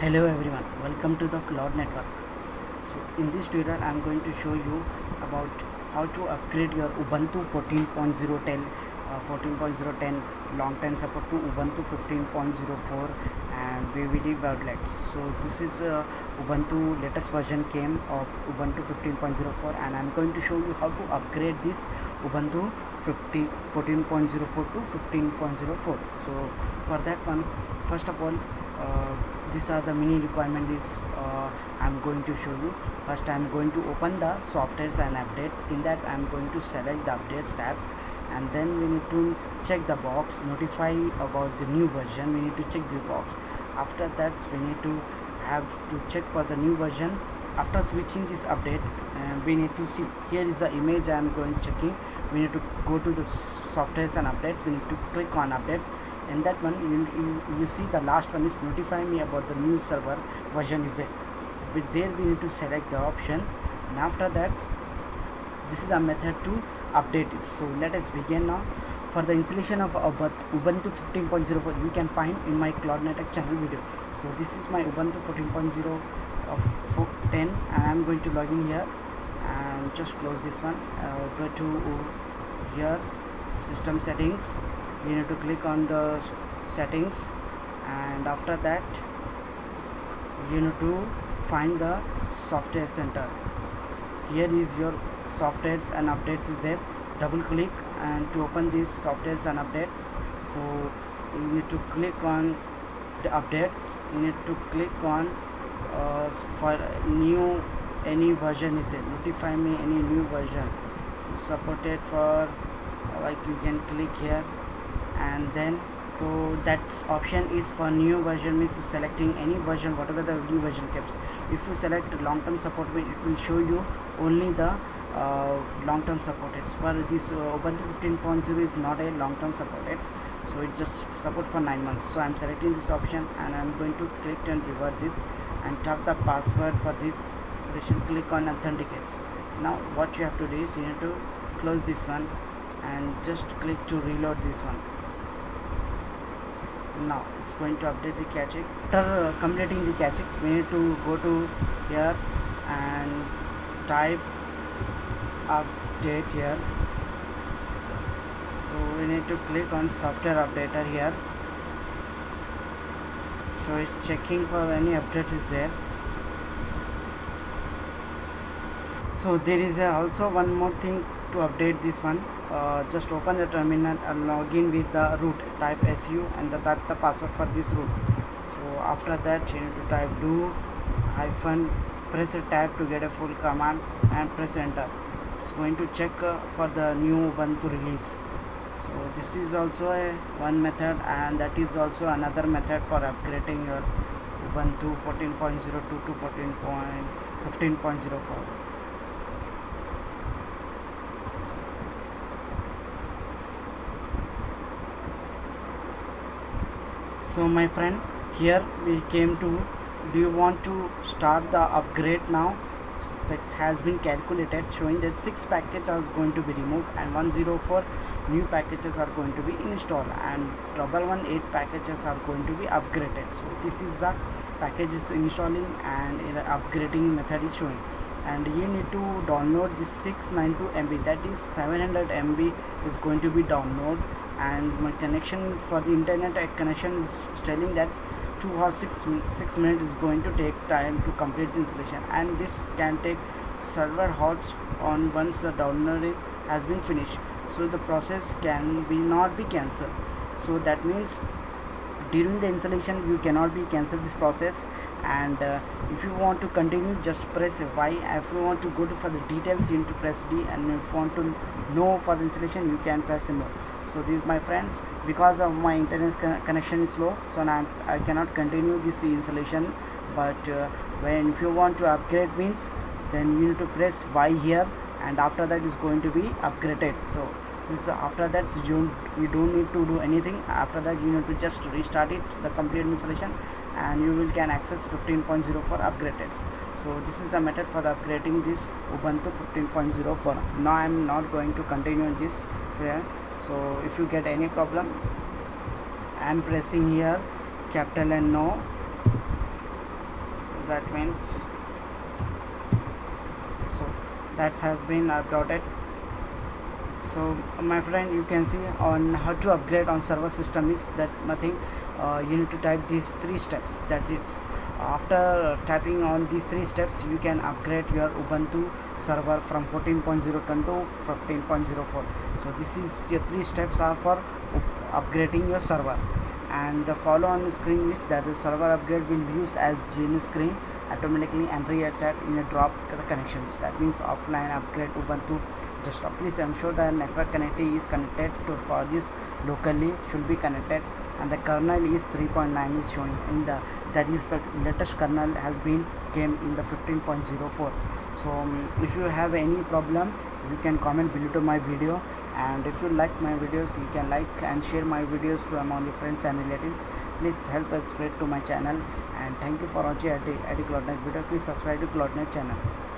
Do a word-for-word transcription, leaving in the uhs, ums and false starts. Hello everyone, welcome to the Cloud Network. So in this tutorial I am going to show you about how to upgrade your Ubuntu fourteen point oh ten uh, fourteen point oh ten long time support to Ubuntu fifteen point oh four and Vivid Vervet. So this is uh, Ubuntu latest version came of Ubuntu fifteen point oh four, and I am going to show you how to upgrade this Ubuntu fourteen point oh four to fifteen point oh four. So for that one, first of all, Uh, these are the mini requirements uh, I'm going to show you. First, I'm going to open the softwares and updates. In that, I'm going to select the updates tabs, and then we need to check the box notify about the new version. We need to check the box. After that, we need to have to check for the new version. After switching this update, uh, we need to see, here is the image I'm going checking. We need to go to the softwares and updates. We need to click on updates. And that one, you, you, you see the last one is notify me about the new server version is there. With there we need to select the option, and after that this is a method to update it. So let us begin now. For the installation of Ubuntu fifteen point oh four, you can find in my Cloud Network channel video. So this is my Ubuntu fourteen point oh ten, and I am going to log in here and just close this one. Uh, go to here, system settings. You need to click on the settings, and after that you need to find the software center. Here is your softwares and updates is there. Double click and to open this softwares and update. So you need to click on the updates. You need to click on uh, for new, any version is there, notify me any new version. So supported for, like, you can click here, and then so that's option is for new version, means selecting any version, whatever the new version keeps. If you select long term support, it will show you only the uh, long term supported. For this uh, Ubuntu fifteen point oh is not a long term supported, so it just support for nine months. So I'm selecting this option, and I'm going to click and revert this and type the password for this. So we should click on authenticates. Now what you have to do is you need to close this one and just click to reload this one. Now it's going to update the cache. After completing the cache, we need to go to here and type update here. So we need to click on software updater here. So it's checking for any update is there. So there is also one more thing to update this one. Uh, just open the terminal and log in with the root, type su and the, type the password for this root. So after that you need to type do hyphen, press a tab to get a full command and press enter. It's going to check uh, for the new Ubuntu release. So this is also a one method, and that is also another method for upgrading your Ubuntu fourteen point oh two to fifteen point oh four. So my friend, here we came to, do you want to start the upgrade now? That has been calculated, showing that six packages are going to be removed and one hundred four new packages are going to be installed, and double one eighteen packages are going to be upgraded. So this is the packages installing and upgrading method is showing, and you need to download this six ninety-two M B, that is seven hundred M B is going to be download, and my connection for the internet connection is telling that two or six minutes is going to take time to complete the installation, and this can take server hours on once the downloading has been finished. So the process can be not be cancelled. So that means during the installation you cannot be cancel this process, and uh, if you want to continue just press Y. If you want to go to for the details you need to press D, and if you want to know for the installation you can press no. So these my friends, because of my internet con connection is slow, so now I cannot continue this installation, but uh, when if you want to upgrade means, then you need to press Y here, and after that is going to be upgraded. So this, after that you, you don't need to do anything. After that you need to just restart it, the complete installation, and you will can access fifteen point oh four upgrades. So this is the method for upgrading this Ubuntu fifteen point oh four. Now I am not going to continue this here. So if you get any problem, I am pressing here capital and no, that means so that has been uploaded. So my friend, you can see on how to upgrade on server system is that nothing, uh, you need to type these three steps. That it's after tapping on these three steps you can upgrade your Ubuntu server from fourteen point oh one to fifteen point oh four. So this is your three steps are for upgrading your server, and the follow on screen is that the server upgrade will use as green screen automatically and re-attach in a drop to the connections. That means offline upgrade Ubuntu desktop. Please ensure the network connectivity is connected to for this locally should be connected, and the kernel is three point nine is showing in the, that is the latest kernel has been came in the fifteen point oh four. So um, if you have any problem you can comment below to my video, and if you like my videos you can like and share my videos to among your friends and relatives. Please help us spread to my channel, and thank you for watching at the Cloud Network video. Please subscribe to Cloud Network channel.